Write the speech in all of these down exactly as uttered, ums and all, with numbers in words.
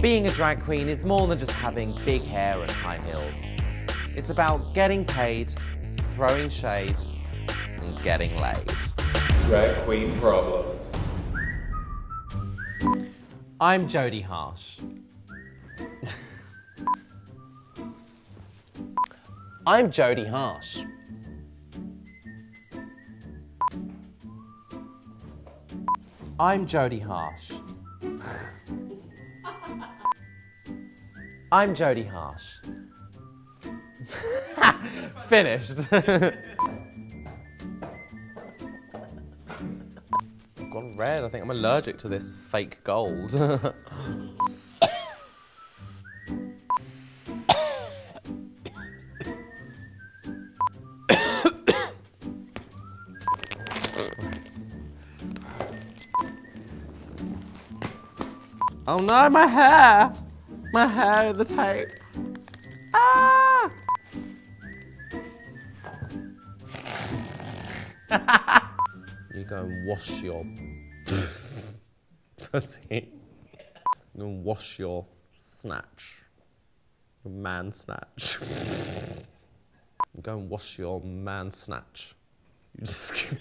Being a drag queen is more than just having big hair and high heels. It's about getting paid, throwing shade, and getting laid. Drag queen problems. I'm Jodie Harsh. I'm Jodie Harsh. I'm Jodie Harsh. I'm Jodie Harsh. Finished. I've gone red. I think I'm allergic to this fake gold. Oh no, my hair! My hair in the tape. Ah! You go and wash your pussy. You go and wash your snatch. Your man snatch. You go and wash your man snatch. You just keep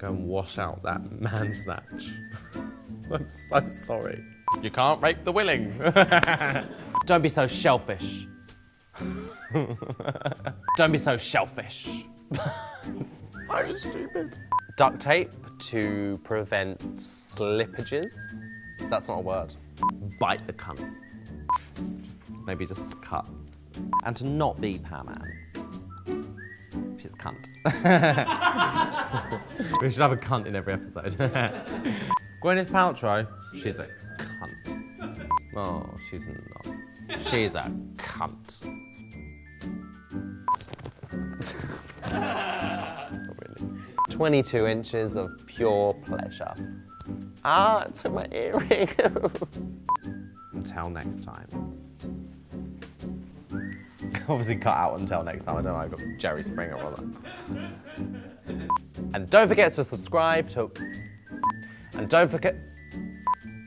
go and wash out that man snatch. I'm so sorry. You can't rape the willing. Don't be so shellfish. Don't be so shellfish. So stupid. Duct tape to prevent slippages. That's not a word. Bite the cunt. Just, maybe just cut. And to not be Pan-Man. She's a cunt. We should have a cunt in every episode. Gwyneth Paltrow, she's a cunt. Oh, she's not. She's a cunt. Not really. twenty-two inches of pure pleasure. Ah, it took my earring. Until next time. Obviously cut out until next time. I don't know, I've got Jerry Springer or that. And don't forget to subscribe to... And don't forget...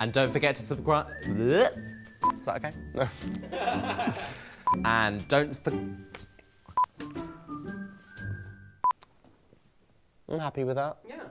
And don't forget to subscribe... Is that okay? No. And don't for... I'm happy with that. Yeah.